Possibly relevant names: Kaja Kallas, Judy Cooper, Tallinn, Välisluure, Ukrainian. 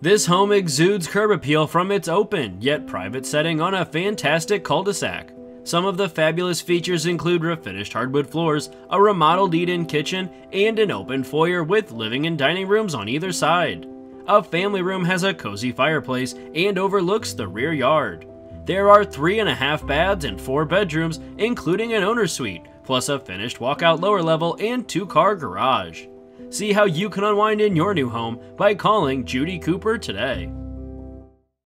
This home exudes curb appeal from its open, yet private setting on a fantastic cul-de-sac. Some of the fabulous features include refinished hardwood floors, a remodeled eat-in kitchen, and an open foyer with living and dining rooms on either side. A family room has a cozy fireplace and overlooks the rear yard. There are 3.5 baths and 4 bedrooms, including an owner suite, plus a finished walkout lower level and 2-car garage. See how you can unwind in your new home by calling Judy Cooper today.